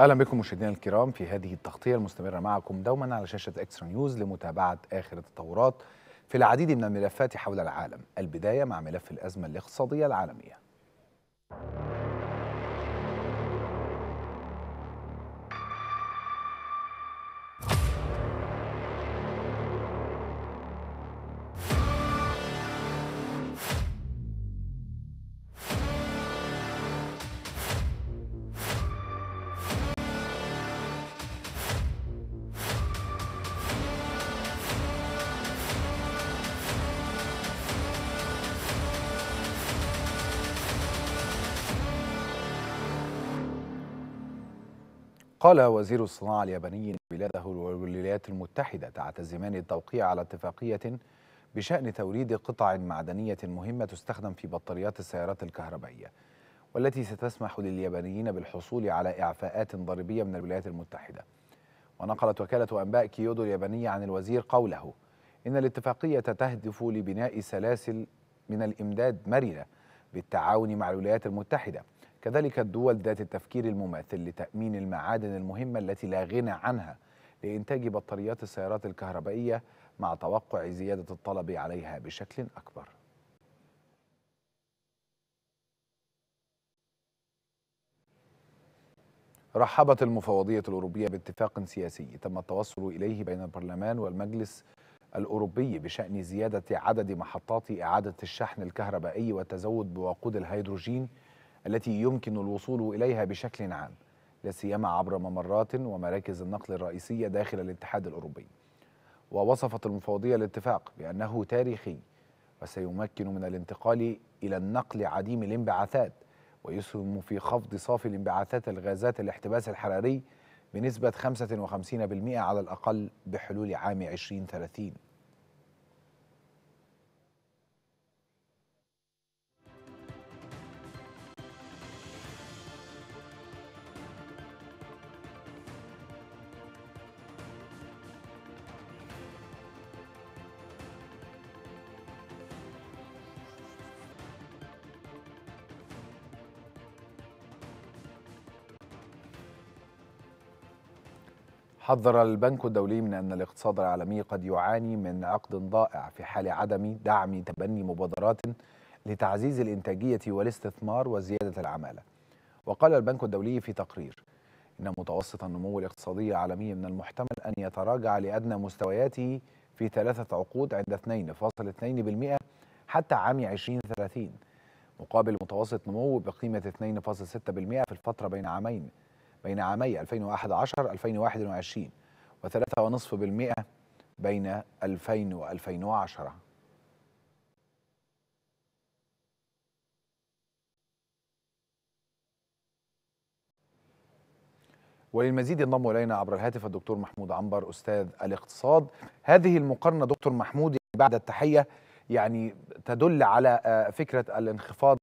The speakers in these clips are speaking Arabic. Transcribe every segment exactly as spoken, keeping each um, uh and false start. اهلا بكم مشاهدينا الكرام في هذه التغطيه المستمره معكم دوما على شاشه اكسترا نيوز لمتابعه اخر التطورات في العديد من الملفات حول العالم. البدايه مع ملف الازمه الاقتصاديه العالميه. قال وزير الصناعة الياباني أن بلاده والولايات المتحدة تعتزمان التوقيع على اتفاقية بشأن توريد قطع معدنية مهمة تستخدم في بطاريات السيارات الكهربائية، والتي ستسمح لليابانيين بالحصول على إعفاءات ضريبية من الولايات المتحدة. ونقلت وكالة أنباء كيودو اليابانية عن الوزير قوله إن الاتفاقية تهدف لبناء سلاسل من الإمداد مرنة بالتعاون مع الولايات المتحدة، كذلك الدول ذات التفكير المماثل لتأمين المعادن المهمة التي لا غنى عنها لإنتاج بطاريات السيارات الكهربائية، مع توقع زيادة الطلب عليها بشكل أكبر. رحبت المفوضية الأوروبية باتفاق سياسي تم التوصل إليه بين البرلمان والمجلس الأوروبي بشأن زيادة عدد محطات إعادة الشحن الكهربائي والتزود بوقود الهيدروجين التي يمكن الوصول إليها بشكل عام، لا سيما عبر ممرات ومراكز النقل الرئيسية داخل الاتحاد الأوروبي. ووصفت المفوضية الاتفاق بأنه تاريخي وسيمكن من الانتقال إلى النقل عديم الانبعاثات، ويسهم في خفض صافي الانبعاثات الغازات الاحتباس الحراري بنسبة خمسة وخمسين بالمئة على الأقل بحلول عام ألفين وثلاثين. حذر البنك الدولي من أن الاقتصاد العالمي قد يعاني من عقد ضائع في حال عدم دعم تبني مبادرات لتعزيز الإنتاجية والاستثمار وزيادة العمالة. وقال البنك الدولي في تقرير إن متوسط النمو الاقتصادي العالمي من المحتمل أن يتراجع لأدنى مستوياته في ثلاثة عقود عند اثنين فاصلة اثنين بالمئة حتى عام ألفين وثلاثين، مقابل متوسط نمو بقيمة اثنين فاصلة ستة بالمئة في الفترة بين عامين بين عامي ألفين وأحد عشر ألفين وواحد وعشرين وثلاثة فاصلة خمسة بالمئة بين ألفين وألفين وعشرة. وللمزيد ينضم الينا عبر الهاتف الدكتور محمود عنبر استاذ الاقتصاد. هذه المقارنة دكتور محمود بعد التحية يعني تدل على فكرة الانخفاض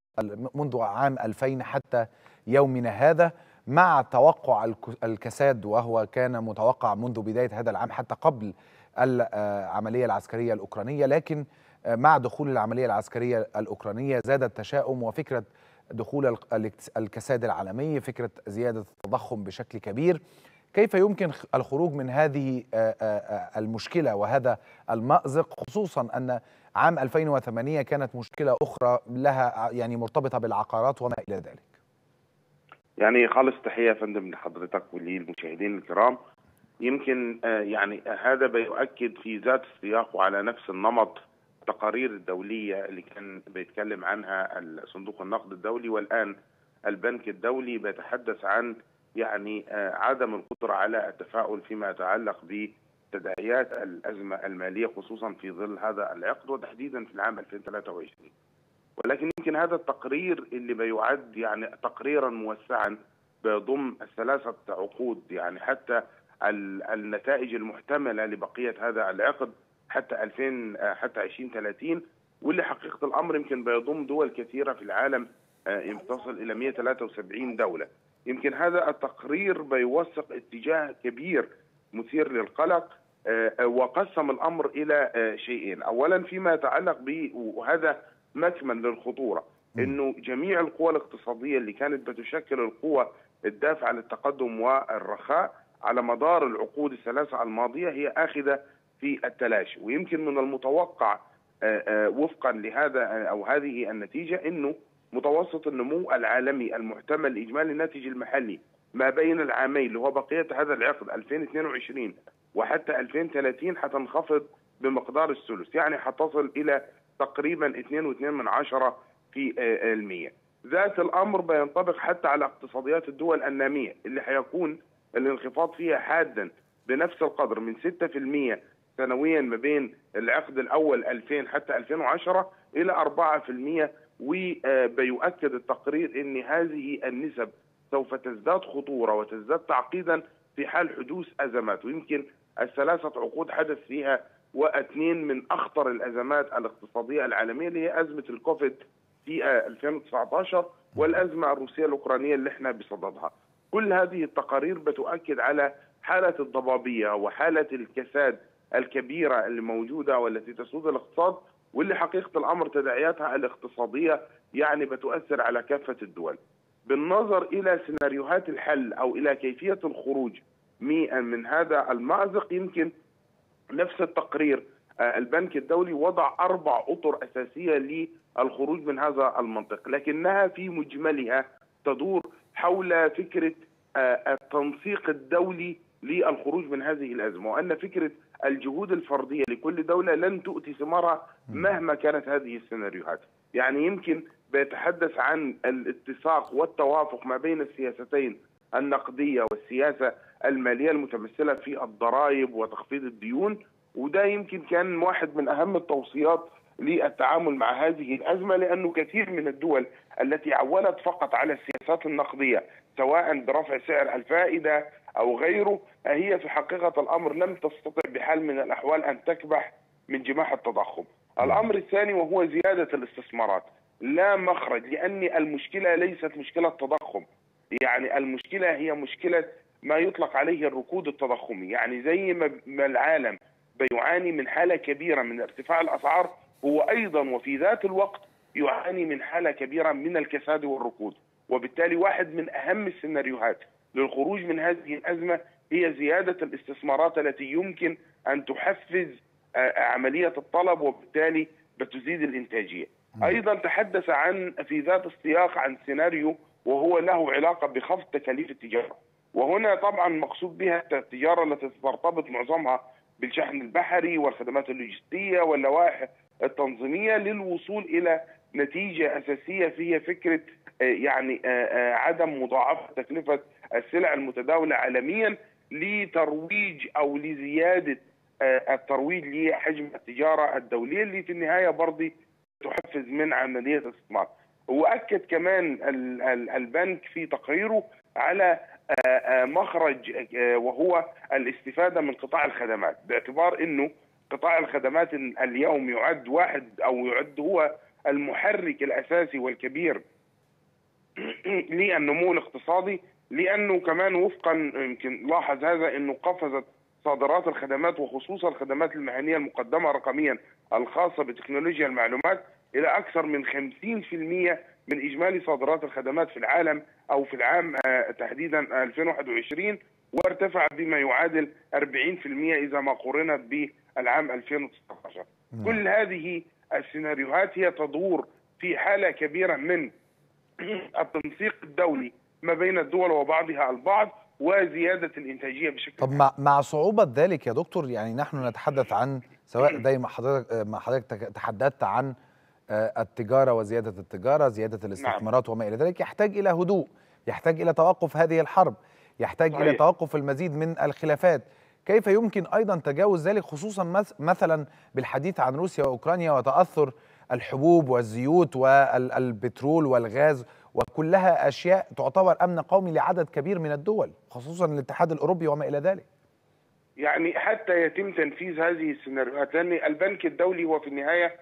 منذ عام ألفين حتى يومنا هذا، مع توقع الكساد وهو كان متوقع منذ بداية هذا العام حتى قبل العملية العسكرية الأوكرانية، لكن مع دخول العملية العسكرية الأوكرانية زاد التشاؤم وفكرة دخول الكساد العالمي، فكرة زيادة التضخم بشكل كبير. كيف يمكن الخروج من هذه المشكلة وهذا المأزق، خصوصا أن عام ألفين وثمانية كانت مشكلة أخرى لها يعني مرتبطة بالعقارات وما إلى ذلك؟ يعني خالص تحية يا فندم لحضرتك وللمشاهدين الكرام. يمكن يعني هذا بيؤكد في ذات السياق وعلى نفس النمط التقارير الدولية اللي كان بيتكلم عنها الصندوق النقد الدولي، والآن البنك الدولي بيتحدث عن يعني عدم القدرة على التفاؤل فيما يتعلق بتداعيات الأزمة المالية، خصوصا في ظل هذا العقد وتحديدا في العام ألفين وثلاثة وعشرين. ولكن يمكن هذا التقرير اللي بيعد يعني تقريرا موسعا بيضم ثلاثة عقود، يعني حتى النتائج المحتملة لبقية هذا العقد حتى ألفين حتى ألفين وثلاثين، واللي حقيقة الأمر يمكن بيضم دول كثيرة في العالم يتصل إلى مئة وثلاثة وسبعين دولة. يمكن هذا التقرير بيوثق اتجاه كبير مثير للقلق، وقسم الأمر إلى شيئين. أولا فيما يتعلق به، وهذا مكمن للخطورة، انه جميع القوى الاقتصادية اللي كانت بتشكل القوى الدافع للتقدم والرخاء على مدار العقود الثلاثة الماضية هي آخذة في التلاشي، ويمكن من المتوقع وفقا لهذا أو هذه النتيجة أنه متوسط النمو العالمي المحتمل الإجمالي الناتج المحلي ما بين العامين اللي هو بقية هذا العقد ألفين واثنين وعشرين وحتى ألفين وثلاثين هتنخفض بمقدار الثلث، يعني هتصل إلى تقريبا اثنين فاصلة اثنين بالمئة في المية. ذات الأمر بينطبق حتى على اقتصاديات الدول النامية اللي هيكون الانخفاض فيها حادا بنفس القدر من ستة بالمئة سنويا ما بين العقد الأول ألفين حتى ألفين وعشرة إلى أربعة بالمئة، وبيؤكد التقرير أن هذه النسب سوف تزداد خطورة وتزداد تعقيدا في حال حدوث أزمات، ويمكن الثلاثة عقود حدث فيها واثنين من أخطر الأزمات الاقتصادية العالمية اللي هي أزمة الكوفيد في ألفين وتسعة عشر والأزمة الروسية الأوكرانية اللي احنا بصددها. كل هذه التقارير بتؤكد على حالة الضبابية وحالة الكساد الكبيرة اللي موجودة والتي تسود الاقتصاد، واللي حقيقة الأمر تداعياتها الاقتصادية يعني بتؤثر على كافة الدول. بالنظر إلى سيناريوهات الحل أو إلى كيفية الخروج من هذا المأزق، يمكن نفس التقرير البنك الدولي وضع أربع أطر أساسية للخروج من هذا المنطق، لكنها في مجملها تدور حول فكرة التنسيق الدولي للخروج من هذه الأزمة، وأن فكرة الجهود الفردية لكل دولة لن تؤتي ثمارها مهما كانت هذه السيناريوهات. يعني يمكن بيتحدث عن الاتساق والتوافق ما بين السياستين النقدية والسياسة المالية المتمثلة في الضرائب وتخفيض الديون، وده يمكن كان واحد من أهم التوصيات للتعامل مع هذه الأزمة، لأنه كثير من الدول التي عولت فقط على السياسات النقدية سواء برفع سعر الفائدة أو غيره هي في حقيقة الأمر لم تستطع بحال من الأحوال أن تكبح من جماح التضخم. الأمر الثاني وهو زيادة الاستثمارات، لا مخرج، لأن المشكلة ليست مشكلة تضخم، يعني المشكلة هي مشكلة ما يطلق عليه الركود التضخمي، يعني زي ما العالم بيعاني من حالة كبيرة من ارتفاع الأسعار هو أيضا وفي ذات الوقت يعاني من حالة كبيرة من الكساد والركود، وبالتالي واحد من أهم السيناريوهات للخروج من هذه الأزمة هي زيادة الاستثمارات التي يمكن أن تحفز عملية الطلب وبالتالي بتزيد الإنتاجية. أيضا تحدث عن في ذات السياق عن سيناريو وهو له علاقة بخفض تكاليف التجارة، وهنا طبعا مقصود بها التجارة التي ترتبط معظمها بالشحن البحري والخدمات اللوجستية واللوائح التنظيمية للوصول إلى نتيجة أساسية فيها فكرة يعني عدم مضاعفة تكلفة السلع المتداولة عالميا لترويج أو لزيادة الترويج لحجم التجارة الدولية اللي في النهاية برضه تحفز من عملية الاستثمار. وأكد كمان البنك في تقريره على مخرج وهو الاستفادة من قطاع الخدمات، باعتبار أنه قطاع الخدمات اليوم يعد واحد أو يعد هو المحرك الأساسي والكبير للنمو الاقتصادي، لأنه كمان وفقا يمكن لاحظ هذا أنه قفزت صادرات الخدمات وخصوصا الخدمات المهنية المقدمة رقميا الخاصة بتكنولوجيا المعلومات إلى أكثر من خمسين بالمئة من إجمالي صادرات الخدمات في العالم أو في العام تحديدا ألفين وواحد وعشرين، وارتفع بما يعادل أربعين بالمئة إذا ما قرنت بالعام ألفين وتسعة عشر. كل هذه السيناريوهات هي تدور في حالة كبيرة من التنسيق الدولي ما بين الدول وبعضها البعض وزيادة الإنتاجية بشكل. طب مع مع صعوبة ذلك يا دكتور، يعني نحن نتحدث عن سواء زي ما حضرتك ما حضرتك تحدثت عن التجارة وزيادة التجارة، زيادة الاستثمارات وما إلى ذلك، يحتاج إلى هدوء، يحتاج إلى توقف هذه الحرب، يحتاج صحيح. إلى توقف المزيد من الخلافات. كيف يمكن أيضا تجاوز ذلك، خصوصا مثلا بالحديث عن روسيا وأوكرانيا وتأثر الحبوب والزيوت والبترول والغاز، وكلها أشياء تعتبر أمن قومي لعدد كبير من الدول خصوصا الاتحاد الأوروبي وما إلى ذلك؟ يعني حتى يتم تنفيذ هذه السيناريوهات، لأن البنك الدولي هو في النهاية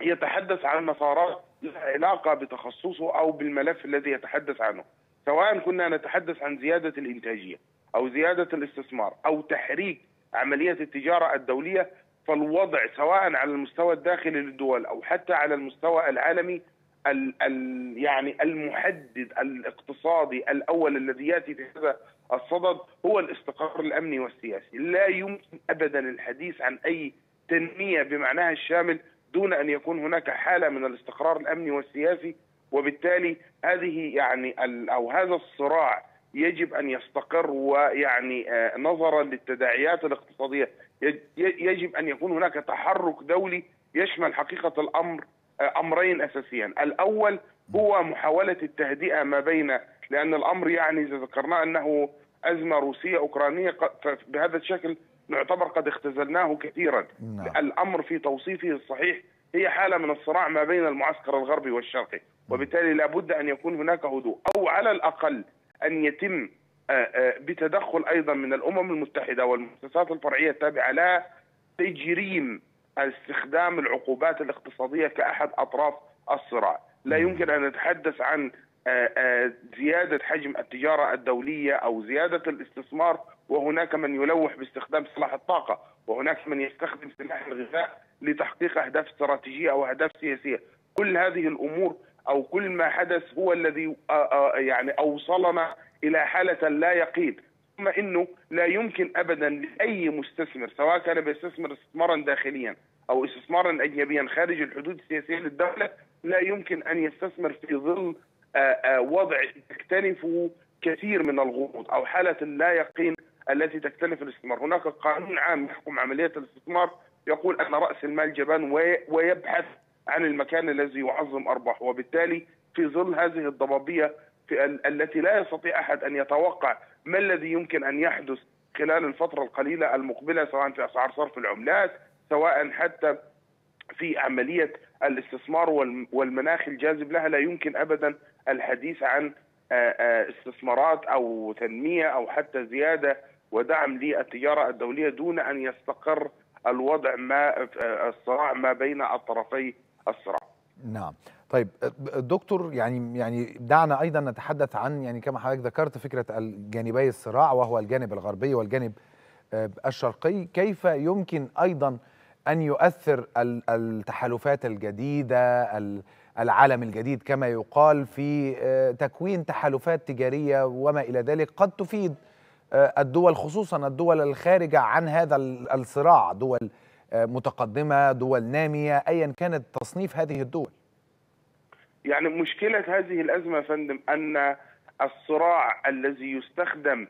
يتحدث عن مسارات لها علاقة بتخصصه أو بالملف الذي يتحدث عنه، سواء كنا نتحدث عن زيادة الإنتاجية أو زيادة الاستثمار أو تحريك عملية التجارة الدولية، فالوضع سواء على المستوى الداخلي للدول أو حتى على المستوى العالمي ال ال يعني المحدد الاقتصادي الأول الذي يأتي في هذا الصدد هو الاستقرار الأمني والسياسي. لا يمكن أبدا الحديث عن أي تنمية بمعناها الشامل دون أن يكون هناك حالة من الاستقرار الأمني والسياسي، وبالتالي هذه يعني أو هذا الصراع يجب أن يستقر، ويعني نظرا للتداعيات الاقتصادية يجب أن يكون هناك تحرك دولي يشمل حقيقة الأمر أمرين أساسيا. الأول هو محاولة التهدئة ما بين، لأن الأمر يعني إذا ذكرنا أنه أزمة روسية أوكرانية بهذا الشكل نعتبر قد اختزلناه كثيرا. الأمر في توصيفه الصحيح هي حالة من الصراع ما بين المعسكر الغربي والشرقي، وبالتالي لابد أن يكون هناك هدوء، أو على الأقل أن يتم بتدخل أيضا من الأمم المتحدة والمؤسسات الفرعية التابعة لها تجريم استخدام العقوبات الاقتصادية كأحد أطراف الصراع. لا يمكن أن نتحدث عن زيادة حجم التجارة الدولية أو زيادة الاستثمار وهناك من يلوح باستخدام سلاح الطاقة، وهناك من يستخدم سلاح الغذاء لتحقيق أهداف استراتيجية أو أهداف سياسية. كل هذه الأمور أو كل ما حدث هو الذي يعني أوصلنا إلى حالة لا يقين. ثم إنه لا يمكن أبدا لأي مستثمر سواء كان بيستثمر استثمارا داخليا أو استثمارا أجنبيا خارج الحدود السياسية للدولة، لا يمكن أن يستثمر في ظل وضع تكتنفه كثير من الغموض أو حالة لا يقين التي تكتنف الاستثمار. هناك قانون عام يحكم عملية الاستثمار يقول أن رأس المال جبان ويبحث عن المكان الذي يعظم أرباحه، وبالتالي في ظل هذه الضبابية التي لا يستطيع أحد أن يتوقع ما الذي يمكن أن يحدث خلال الفترة القليلة المقبلة، سواء في أسعار صرف العملات، سواء حتى في عملية الاستثمار والمناخ الجاذب لها، لا يمكن أبدا الحديث عن استثمارات أو تنمية أو حتى زيادة ودعم للتجارة الدولية دون أن يستقر الوضع ما الصراع ما بين الطرفي الصراع. نعم. طيب دكتور، يعني يعني دعنا ايضا نتحدث عن يعني كما حضرتك ذكرت فكره الجانبي الصراع، وهو الجانب الغربي والجانب الشرقي. كيف يمكن ايضا ان يؤثر التحالفات الجديده، العالم الجديد كما يقال، في تكوين تحالفات تجاريه وما الى ذلك قد تفيد الدول، خصوصا الدول الخارجه عن هذا الصراع، دول متقدمه، دول ناميه، ايا كانت تصنيف هذه الدول؟ يعني مشكلة هذه الأزمة يا فندم أن الصراع الذي يستخدم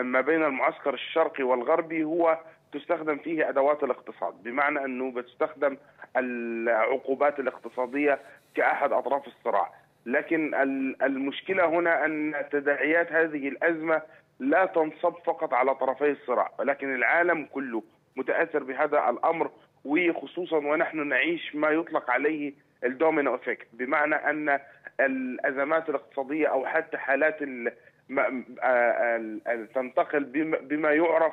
ما بين المعسكر الشرقي والغربي هو تستخدم فيه أدوات الاقتصاد، بمعنى أنه بتستخدم العقوبات الاقتصادية كأحد أطراف الصراع. لكن المشكلة هنا أن تداعيات هذه الأزمة لا تنصب فقط على طرفي الصراع، ولكن العالم كله متأثر بهذا الأمر، وخصوصا ونحن نعيش ما يطلق عليه الدومينو افكت، بمعنى ان الازمات الاقتصاديه او حتى حالات تنتقل بما يعرف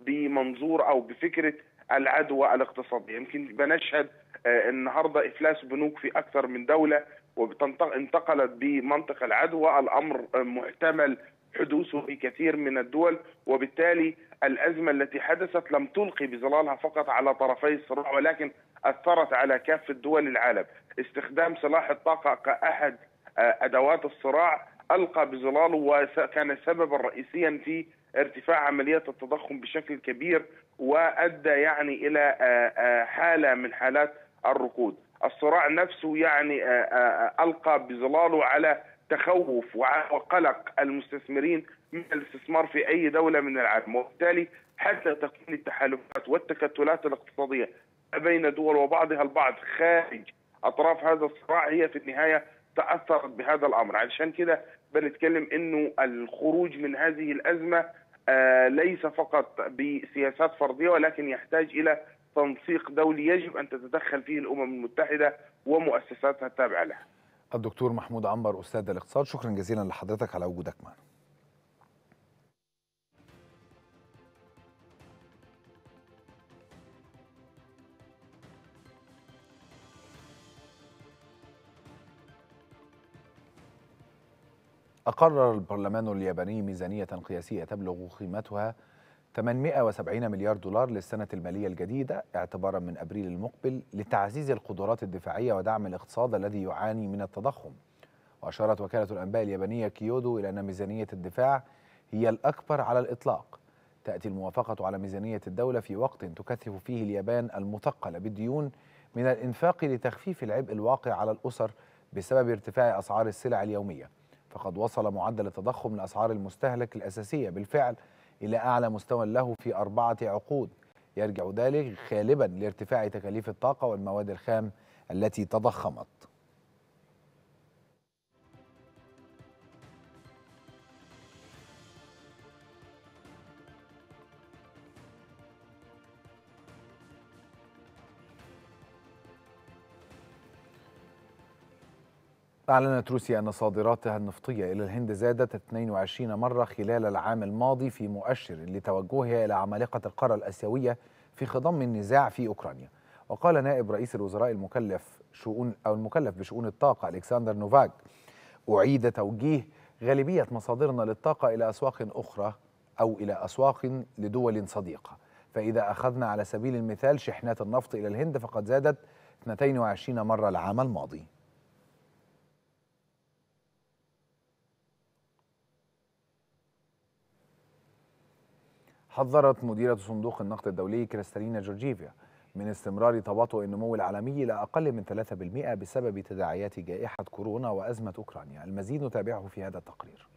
بمنظور او بفكره العدوى الاقتصاديه. يمكن بنشهد النهارده افلاس بنوك في اكثر من دوله وانتقلت بمنطق العدوى، الامر محتمل حدوثه في كثير من الدول، وبالتالي الازمه التي حدثت لم تلقي بظلالها فقط على طرفي الصراع ولكن اثرت على كافه دول العالم. استخدام سلاح الطاقه كاحد ادوات الصراع القى بظلاله وكان سببا رئيسيا في ارتفاع عمليات التضخم بشكل كبير، وادى يعني الى حاله من حالات الركود. الصراع نفسه يعني القى بظلاله على تخوف وقلق المستثمرين من الاستثمار في أي دولة من العالم، وبالتالي حتى تكون التحالفات والتكتلات الاقتصادية بين دول وبعضها البعض خارج أطراف هذا الصراع هي في النهاية تأثرت بهذا الأمر. علشان كده بنتكلم إنه الخروج من هذه الأزمة ليس فقط بسياسات فردية، ولكن يحتاج إلى تنسيق دولي يجب أن تتدخل فيه الأمم المتحدة ومؤسساتها التابعة لها. الدكتور محمود عنبر أستاذ الاقتصاد، شكرا جزيلا لحضرتك على وجودك معنا. أقرر البرلمان الياباني ميزانية قياسية تبلغ قيمتها ثمانمئة وسبعين مليار دولار للسنة المالية الجديدة اعتبارا من أبريل المقبل لتعزيز القدرات الدفاعية ودعم الاقتصاد الذي يعاني من التضخم. وأشارت وكالة الأنباء اليابانية كيودو إلى أن ميزانية الدفاع هي الأكبر على الإطلاق. تأتي الموافقة على ميزانية الدولة في وقت تكثف فيه اليابان المثقلة بالديون من الإنفاق لتخفيف العبء الواقع على الأسر بسبب ارتفاع أسعار السلع اليومية، فقد وصل معدل التضخم لأسعار المستهلك الأساسية بالفعل إلى أعلى مستوى له في أربعة عقود، يرجع ذلك غالبا لارتفاع تكاليف الطاقة والمواد الخام التي تضخمت. أعلنت روسيا أن صادراتها النفطية إلى الهند زادت اثنتين وعشرين مرة خلال العام الماضي في مؤشر لتوجهها إلى عمالقة القارة الآسيوية في خضم النزاع في أوكرانيا. وقال نائب رئيس الوزراء المكلف شؤون أو المكلف بشؤون الطاقة ألكساندر نوفاك: أعيد توجيه غالبية مصادرنا للطاقة إلى أسواق أخرى أو إلى أسواق لدول صديقة، فإذا أخذنا على سبيل المثال شحنات النفط إلى الهند فقد زادت اثنتين وعشرين مرة العام الماضي. حذرت مديرة صندوق النقد الدولي كريستالينا جورجيفيا من استمرار تباطؤ النمو العالمي إلى أقل من ثلاثة بالمئة بسبب تداعيات جائحة كورونا وأزمة أوكرانيا. المزيد نتابعه في هذا التقرير.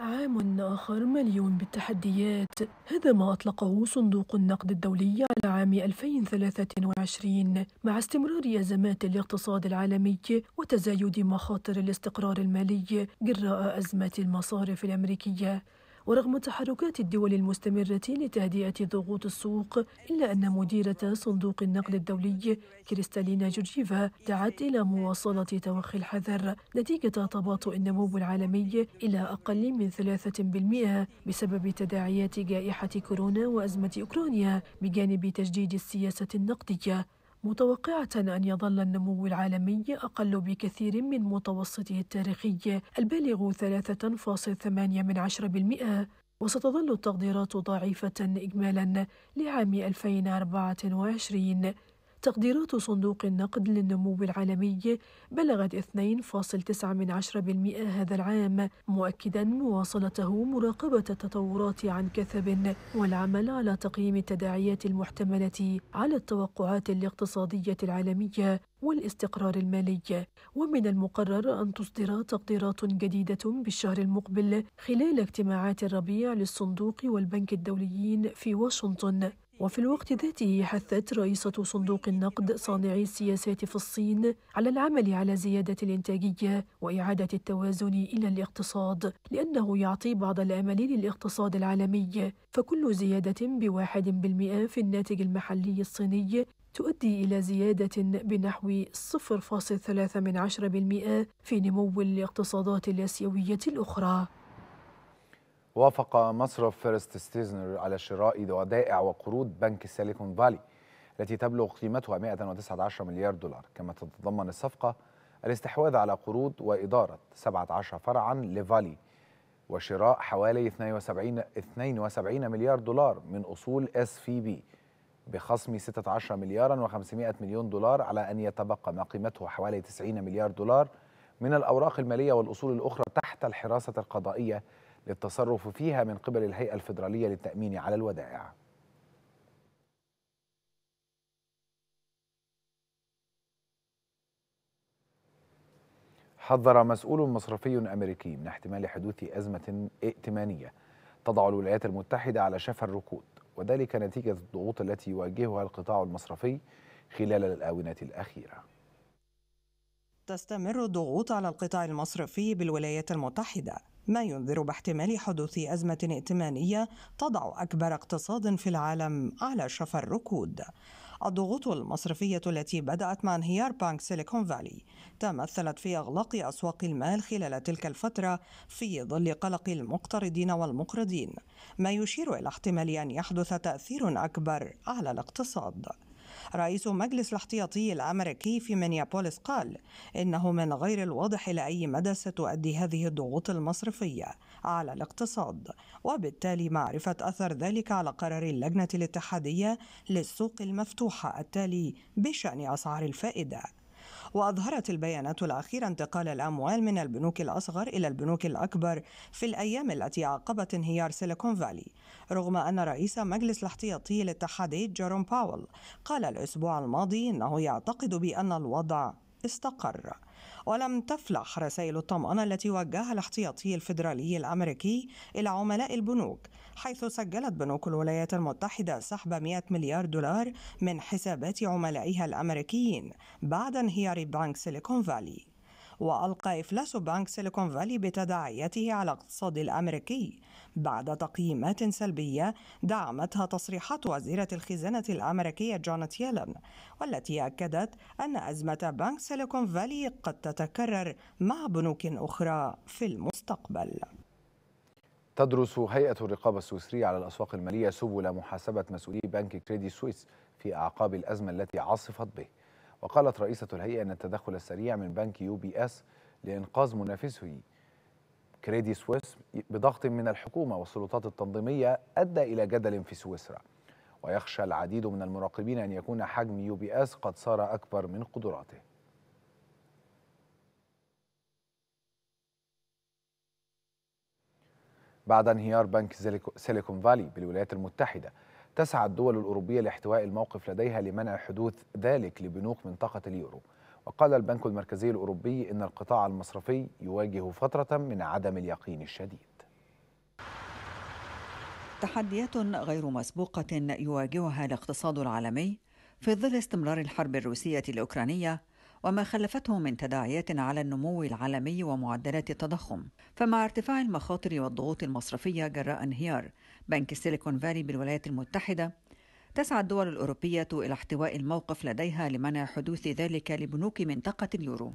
عام آخر مليون بالتحديات، هذا ما أطلقه صندوق النقد الدولي على عام ألفين وثلاثة وعشرين مع استمرار أزمات الاقتصاد العالمي وتزايد مخاطر الاستقرار المالي جراء أزمة المصارف الأمريكية. ورغم تحركات الدول المستمرة لتهدئة ضغوط السوق، إلا أن مديرة صندوق النقد الدولي كريستالينا جورجيفا دعت إلى مواصلة توخي الحذر نتيجة تباطؤ النمو العالمي إلى أقل من ثلاثة بالمئة بسبب تداعيات جائحة كورونا وأزمة أوكرانيا، بجانب تجديد السياسة النقدية، متوقعة أن يظل النمو العالمي أقل بكثير من متوسطه التاريخي البالغ ثلاثة فاصل ثمانية بالمئة، وستظل التقديرات ضعيفة إجمالاً لعام ألفين وأربعة وعشرين. تقديرات صندوق النقد للنمو العالمي بلغت اثنين فاصل تسعة بالمئة هذا العام، مؤكدا مواصلته مراقبة التطورات عن كثب والعمل على تقييم التداعيات المحتملة على التوقعات الاقتصادية العالمية والاستقرار المالي. ومن المقرر أن تصدر تقديرات جديدة بالشهر المقبل خلال اجتماعات الربيع للصندوق والبنك الدوليين في واشنطن. وفي الوقت ذاته حثت رئيسة صندوق النقد صانعي السياسات في الصين على العمل على زيادة الإنتاجية وإعادة التوازن إلى الاقتصاد، لأنه يعطي بعض الأمل للاقتصاد العالمي، فكل زيادة بواحد بالمئة في الناتج المحلي الصيني تؤدي إلى زيادة بنحو صفر فاصل ثلاثة بالمئة في نمو الاقتصادات الآسيوية الأخرى. وافق مصرف فيرست ستيزنر على شراء ودائع وقروض بنك سيليكون فالي التي تبلغ قيمتها مئة وتسعة عشر مليار دولار، كما تتضمن الصفقة الاستحواذ على قروض وإدارة سبعة عشر فرعاً لفالي وشراء حوالي اثنين وسبعين مليار دولار من أصول اس في بي بخصم ستة عشر ملياراً وخمسمئة مليون دولار، على أن يتبقى ما قيمته حوالي تسعين مليار دولار من الأوراق المالية والأصول الأخرى تحت الحراسة القضائية للتصرف فيها من قبل الهيئة الفيدرالية للتأمين على الودائع. حذر مسؤول مصرفي أمريكي من احتمال حدوث أزمة ائتمانية تضع الولايات المتحدة على شفا الركود، وذلك نتيجة الضغوط التي يواجهها القطاع المصرفي خلال الآونة الأخيرة. تستمر الضغوط على القطاع المصرفي بالولايات المتحدة، ما ينذر باحتمال حدوث أزمة ائتمانية تضع أكبر اقتصاد في العالم على شفا الركود. الضغوط المصرفية التي بدأت مع انهيار بنك سيليكون فالي تمثلت في إغلاق أسواق المال خلال تلك الفترة في ظل قلق المقترضين والمقرضين، ما يشير إلى احتمال أن يحدث تأثير أكبر على الاقتصاد. رئيس مجلس الاحتياطي الأمريكي في مينيابوليس قال إنه من غير الواضح إلى أي مدى ستؤدي هذه الضغوط المصرفية على الاقتصاد، وبالتالي معرفة أثر ذلك على قرار اللجنة الاتحادية للسوق المفتوحة التالي بشأن أسعار الفائدة. وأظهرت البيانات الأخيرة انتقال الأموال من البنوك الأصغر إلى البنوك الأكبر في الأيام التي عقبت انهيار سيليكون فالي، رغم أن رئيس مجلس الاحتياطي الاتحادي جيروم باول قال الأسبوع الماضي أنه يعتقد بأن الوضع استقر. ولم تفلح رسائل الطمأنة التي وجهها الاحتياطي الفيدرالي الأمريكي إلى عملاء البنوك، حيث سجلت بنوك الولايات المتحدة سحب مئة مليار دولار من حسابات عملائها الأمريكيين بعد انهيار بنك سيليكون فالي. وألقى إفلاس بنك سيليكون فالي بتداعياته على الاقتصاد الأمريكي بعد تقييمات سلبية دعمتها تصريحات وزيرة الخزانة الأمريكية جانيت يلين، والتي أكدت أن أزمة بنك سيليكون فالي قد تتكرر مع بنوك أخرى في المستقبل. تدرس هيئة الرقابة السويسرية على الأسواق المالية سبل محاسبة مسؤولي بنك كريدي سويس في أعقاب الأزمة التي عصفت به. وقالت رئيسة الهيئة أن التدخل السريع من بنك يو بي أس لإنقاذ منافسه كريدي سويس بضغط من الحكومة والسلطات التنظيمية أدى إلى جدل في سويسرا، ويخشى العديد من المراقبين أن يكون حجم يو بي أس قد صار أكبر من قدراته. بعد انهيار بنك سيليكون فالي بالولايات المتحدة، تسعى الدول الأوروبية لاحتواء الموقف لديها لمنع حدوث ذلك لبنوك منطقة اليورو. وقال البنك المركزي الأوروبي إن القطاع المصرفي يواجه فترة من عدم اليقين الشديد. تحديات غير مسبوقة يواجهها الاقتصاد العالمي في ظل استمرار الحرب الروسية الأوكرانية وما خلفته من تداعيات على النمو العالمي ومعدلات التضخم. فمع ارتفاع المخاطر والضغوط المصرفية جراء انهيار بنك سيليكون فالي بالولايات المتحدة، تسعى الدول الأوروبية إلى احتواء الموقف لديها لمنع حدوث ذلك لبنوك منطقة اليورو.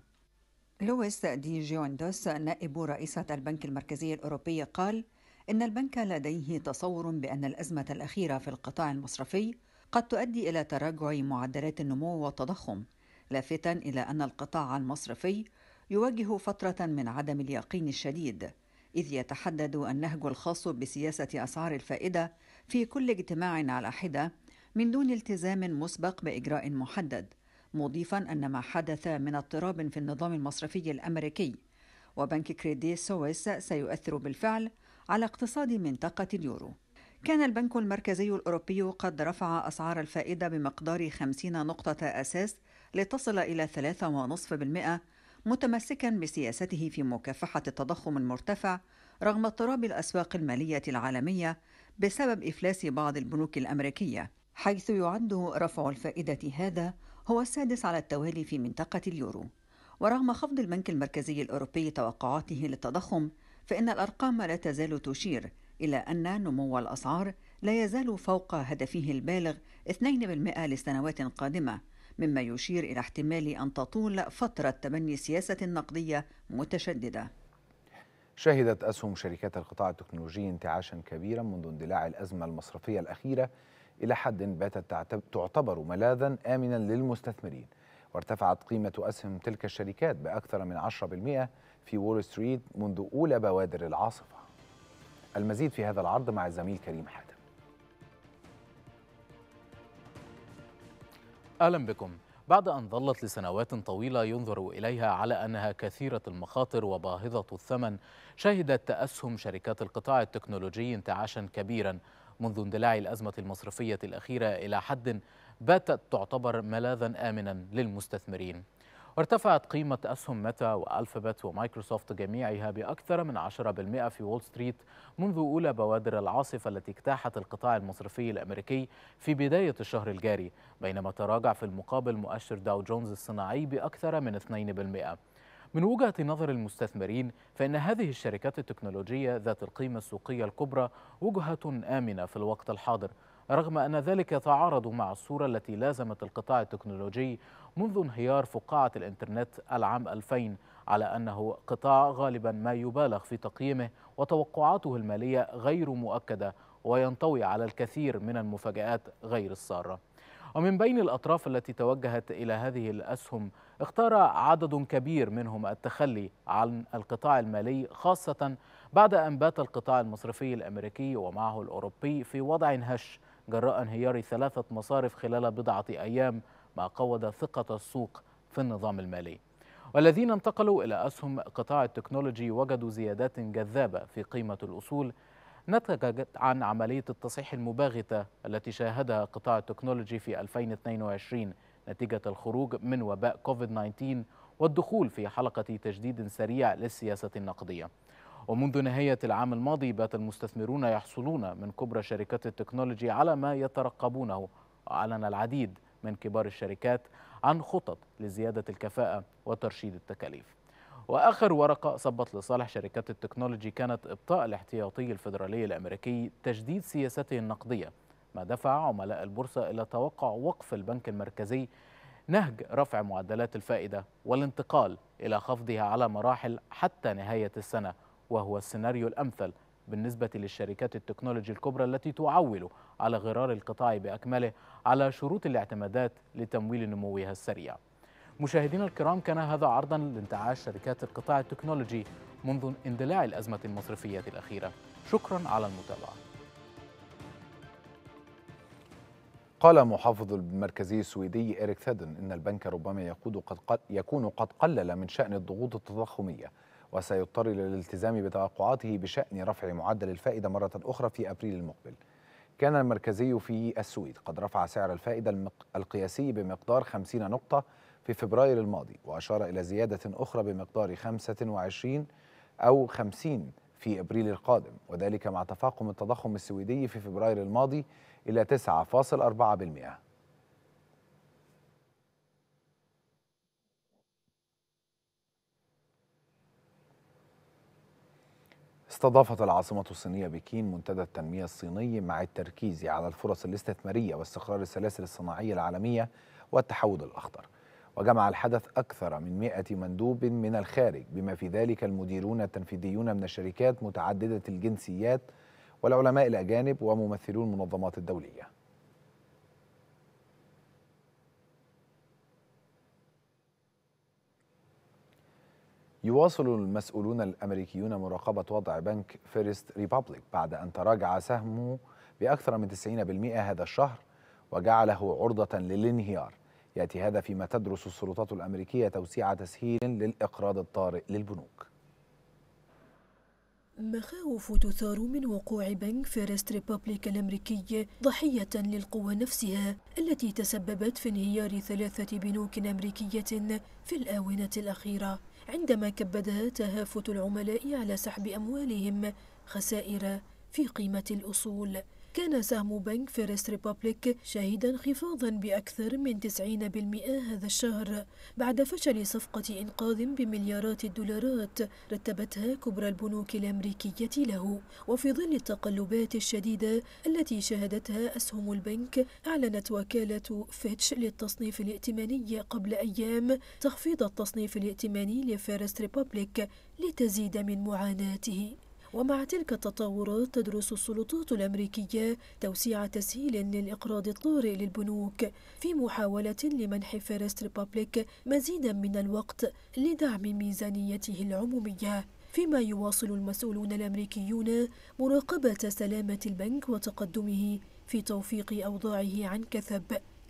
لويس دي غيندوس نائب رئيسة البنك المركزي الأوروبي قال إن البنك لديه تصور بأن الأزمة الأخيرة في القطاع المصرفي قد تؤدي إلى تراجع معدلات النمو والتضخم، لافتا إلى أن القطاع المصرفي يواجه فترة من عدم اليقين الشديد، إذ يتحدد النهج الخاص بسياسة أسعار الفائدة في كل اجتماع على حدة من دون التزام مسبق بإجراء محدد، مضيفا أن ما حدث من اضطراب في النظام المصرفي الأمريكي وبنك كريدي سويس سيؤثر بالفعل على اقتصاد منطقة اليورو. كان البنك المركزي الأوروبي قد رفع أسعار الفائدة بمقدار خمسين نقطة أساس لتصل إلى ثلاثة فاصلة خمسة بالمئة، متمسكا بسياسته في مكافحة التضخم المرتفع رغم اضطراب الأسواق المالية العالمية بسبب إفلاس بعض البنوك الأمريكية، حيث يعد رفع الفائدة هذا هو السادس على التوالي في منطقة اليورو. ورغم خفض البنك المركزي الأوروبي توقعاته للتضخم، فإن الأرقام لا تزال تشير إلى أن نمو الأسعار لا يزال فوق هدفه البالغ اثنين بالمئة لسنوات قادمة، مما يشير إلى احتمال أن تطول فترة تبني سياسة نقدية متشددة. شهدت أسهم شركات القطاع التكنولوجي انتعاشا كبيرا منذ اندلاع الأزمة المصرفية الأخيرة إلى حد باتت تعتبر ملاذا آمنا للمستثمرين، وارتفعت قيمة أسهم تلك الشركات بأكثر من عشرة بالمئة في وول ستريت منذ أولى بوادر العاصفة. المزيد في هذا العرض مع الزميل كريم حاتم. أهلا بكم. بعد أن ظلت لسنوات طويلة ينظر إليها على أنها كثيرة المخاطر وباهظة الثمن، شهدت أسهم شركات القطاع التكنولوجي انتعاشا كبيرا منذ اندلاع الأزمة المصرفية الأخيرة إلى حد باتت تعتبر ملاذا آمنا للمستثمرين. وارتفعت قيمة أسهم متا وألفابت ومايكروسوفت جميعها بأكثر من عشرة بالمئة في وول ستريت منذ أولى بوادر العاصفة التي اجتاحت القطاع المصرفي الأمريكي في بداية الشهر الجاري، بينما تراجع في المقابل مؤشر داو جونز الصناعي بأكثر من اثنين بالمئة. من وجهة نظر المستثمرين، فإن هذه الشركات التكنولوجية ذات القيمة السوقية الكبرى وجهة آمنة في الوقت الحاضر، رغم أن ذلك يتعارض مع الصورة التي لازمت القطاع التكنولوجي منذ انهيار فقاعة الإنترنت العام ألفين على أنه قطاع غالبا ما يبالغ في تقييمه وتوقعاته المالية غير مؤكدة وينطوي على الكثير من المفاجآت غير السارة. ومن بين الأطراف التي توجهت إلى هذه الأسهم اختار عدد كبير منهم التخلي عن القطاع المالي، خاصة بعد أن بات القطاع المصرفي الأمريكي ومعه الأوروبي في وضع هش جراء انهيار ثلاثة مصارف خلال بضعة أيام، ما قوض ثقة السوق في النظام المالي. والذين انتقلوا إلى أسهم قطاع التكنولوجي وجدوا زيادات جذابة في قيمة الأصول نتجت عن عملية التصحيح المباغتة التي شاهدها قطاع التكنولوجي في ألفين واثنين وعشرين نتيجة الخروج من وباء كوفيد تسعة عشر والدخول في حلقة تجديد سريع للسياسة النقدية. ومنذ نهاية العام الماضي بات المستثمرون يحصلون من كبرى شركات التكنولوجي على ما يترقبونه، وأعلن العديد من كبار الشركات عن خطط لزيادة الكفاءة وترشيد التكاليف. وآخر ورقة صبت لصالح شركات التكنولوجي كانت إبطاء الاحتياطي الفيدرالي الأمريكي تجديد سياسته النقدية، ما دفع عملاء البورصة إلى توقع وقف البنك المركزي نهج رفع معدلات الفائدة والانتقال إلى خفضها على مراحل حتى نهاية السنة، وهو السيناريو الأمثل بالنسبة للشركات التكنولوجي الكبرى التي تعول على غرار القطاع بأكمله على شروط الاعتمادات لتمويل نموها السريع. مشاهدينا الكرام، كان هذا عرضاً لانتعاش شركات القطاع التكنولوجي منذ اندلاع الأزمة المصرفية الأخيرة. شكراً على المتابعة. قال محافظ المركزي السويدي إريك ثادن إن البنك ربما يقود قد يكون قد قلل من شأن الضغوط التضخمية، وسيضطر للالتزام بتوقعاته بشأن رفع معدل الفائدة مرة أخرى في أبريل المقبل. كان المركزي في السويد قد رفع سعر الفائدة القياسي بمقدار خمسين نقطة في فبراير الماضي، وأشار إلى زيادة أخرى بمقدار خمسة وعشرين أو خمسين في أبريل القادم، وذلك مع تفاقم التضخم السويدي في فبراير الماضي إلى تسعة فاصلة أربعة بالمئة. استضافت العاصمة الصينية بكين منتدى التنمية الصيني مع التركيز على الفرص الاستثمارية واستقرار السلاسل الصناعية العالمية والتحول الأخضر، وجمع الحدث أكثر من مئة مندوب من الخارج بما في ذلك المديرون التنفيذيون من الشركات متعددة الجنسيات والعلماء الأجانب وممثلو المنظمات الدولية. يواصل المسؤولون الأمريكيون مراقبة وضع بنك فيرست ريببليك بعد أن تراجع سهمه بأكثر من تسعين بالمئة هذا الشهر وجعله عرضة للانهيار. يأتي هذا فيما تدرس السلطات الأمريكية توسيع تسهيل للإقراض الطارئ للبنوك. مخاوف تثار من وقوع بنك فيرست ريببليك الأمريكي ضحية للقوى نفسها التي تسببت في انهيار ثلاثة بنوك أمريكية في الآونة الأخيرة، عندما كبدها تهافت العملاء على سحب أموالهم خسائر في قيمة الأصول. كان سهم بنك فيرست ريببليك شاهدا انخفاضا بأكثر من تسعين بالمئة هذا الشهر بعد فشل صفقة إنقاذ بمليارات الدولارات رتبتها كبرى البنوك الأمريكية له. وفي ظل التقلبات الشديدة التي شهدتها أسهم البنك، أعلنت وكالة فيتش للتصنيف الائتماني قبل أيام تخفيض التصنيف الائتماني لفيرست ريببليك لتزيد من معاناته. ومع تلك التطورات تدرس السلطات الأمريكية توسيع تسهيل للإقراض الطارئ للبنوك في محاولة لمنح فيرست ريببليك مزيدا من الوقت لدعم ميزانيته العمومية. فيما يواصل المسؤولون الأمريكيون مراقبة سلامة البنك وتقدمه في توفيق أوضاعه عن كثب